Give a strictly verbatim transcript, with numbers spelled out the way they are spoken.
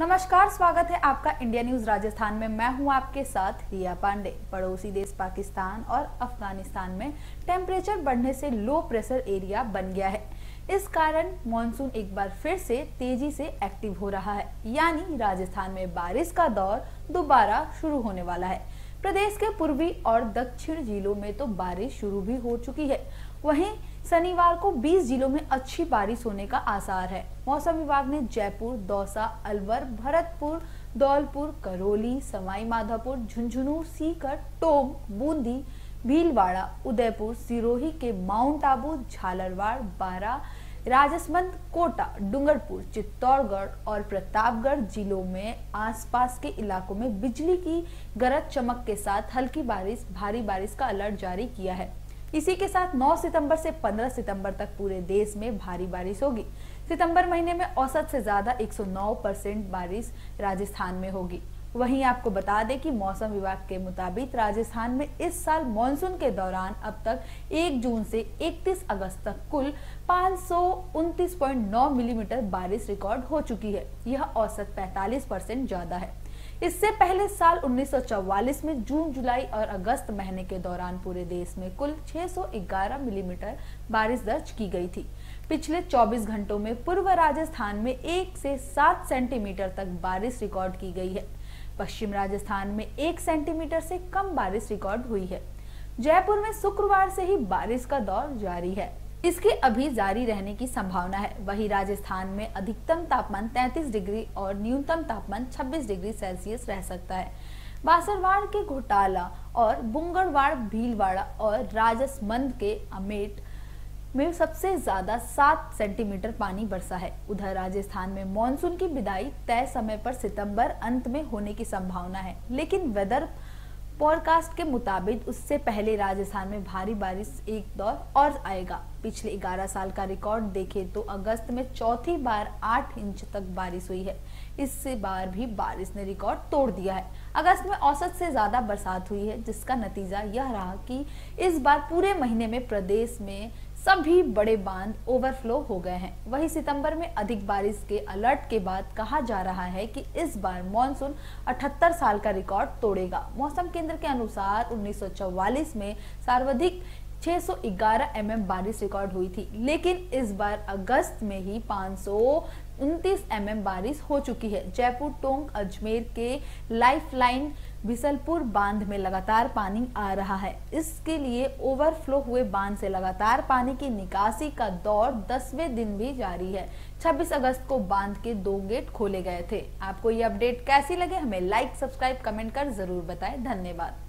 नमस्कार, स्वागत है आपका इंडिया न्यूज राजस्थान में। मैं हूं आपके साथ रिया पांडे। पड़ोसी देश पाकिस्तान और अफगानिस्तान में टेम्परेचर बढ़ने से लो प्रेशर एरिया बन गया है। इस कारण मॉनसून एक बार फिर से तेजी से एक्टिव हो रहा है, यानी राजस्थान में बारिश का दौर दोबारा शुरू होने वाला है। प्रदेश के पूर्वी और दक्षिण जिलों में तो बारिश शुरू भी हो चुकी है, वहीं शनिवार को बीस जिलों में अच्छी बारिश होने का आसार है। मौसम विभाग ने जयपुर, दौसा, अलवर, भरतपुर, धौलपुर, करौली, सवाई माधोपुर, झुंझुनू, सीकर, टोंक, बूंदी, भीलवाड़ा, उदयपुर, सिरोही के माउंट आबू, झालरवाड़, बारा, राजसमंद, कोटा, डूंगरपुर, चित्तौड़गढ़ और प्रतापगढ़ जिलों में आसपास के इलाकों में बिजली की गरज चमक के साथ हल्की बारिश, भारी बारिश का अलर्ट जारी किया है। इसी के साथ नौ सितंबर से पंद्रह सितंबर तक पूरे देश में भारी बारिश होगी। सितंबर महीने में औसत से ज्यादा एक सौ नौ परसेंट बारिश राजस्थान में होगी। वहीं आपको बता दें कि मौसम विभाग के मुताबिक राजस्थान में इस साल मॉनसून के दौरान अब तक एक जून से इकतीस अगस्त तक कुल पाँच सौ उनतीस दशमलव नौ मिलीमीटर बारिश रिकॉर्ड हो चुकी है। यह औसत पैंतालीस परसेंट ज्यादा है। इससे पहले साल उन्नीस सौ चौवालीस में जून, जुलाई और अगस्त महीने के दौरान पूरे देश में कुल छह सौ ग्यारह मिलीमीटर बारिश दर्ज की गई थी। पिछले चौबीस घंटों में पूर्व राजस्थान में एक से सात सेंटीमीटर तक बारिश रिकॉर्ड की गई है। पश्चिम राजस्थान में एक सेंटीमीटर से कम बारिश रिकॉर्ड हुई है। जयपुर में शुक्रवार से ही बारिश का दौर जारी है, इसके अभी जारी रहने की संभावना है। वहीं राजस्थान में अधिकतम तापमान तैंतीस डिग्री और न्यूनतम तापमान छब्बीस डिग्री सेल्सियस रह सकता है। बासरवाड़ के घोटाला और बुंगड़वाड़, भीलवाड़ा और राजसमंद के अमेट में सबसे ज्यादा सात सेंटीमीटर पानी बरसा है। उधर राजस्थान में मॉनसून की विदाई तय समय पर सितंबर अंत में होने की संभावना है, लेकिन वेदर पॉडकास्ट के मुताबिक उससे पहले राजस्थान में भारी बारिश एक दौर और आएगा। पिछले ग्यारह साल का रिकॉर्ड देखें तो अगस्त में चौथी बार आठ इंच तक बारिश हुई है। इस बार भी बारिश ने रिकॉर्ड तोड़ दिया है। अगस्त में औसत से ज्यादा बरसात हुई है, जिसका नतीजा यह रहा कि इस बार पूरे महीने में प्रदेश में सभी बड़े बांध ओवरफ्लो हो गए हैं। वहीं सितंबर में अधिक बारिश के अलर्ट के बाद कहा जा रहा है कि इस बार मॉनसून अठहत्तर साल का रिकॉर्ड तोड़ेगा। मौसम केंद्र के अनुसार उन्नीस सौ चौवालीस में सर्वाधिक छह सौ ग्यारह एम एम बारिश रिकॉर्ड हुई थी, लेकिन इस बार अगस्त में ही पाँच सौ उनतीस एम एम बारिश हो चुकी है। जयपुर, टोंक, अजमेर के लाइफलाइन बिसलपुर बांध में लगातार पानी आ रहा है। इसके लिए ओवरफ्लो हुए बांध से लगातार पानी की निकासी का दौर दसवें दिन भी जारी है। छब्बीस अगस्त को बांध के दो गेट खोले गए थे। आपको ये अपडेट कैसी लगे हमें लाइक, सब्सक्राइब, कमेंट कर जरूर बताएं। धन्यवाद।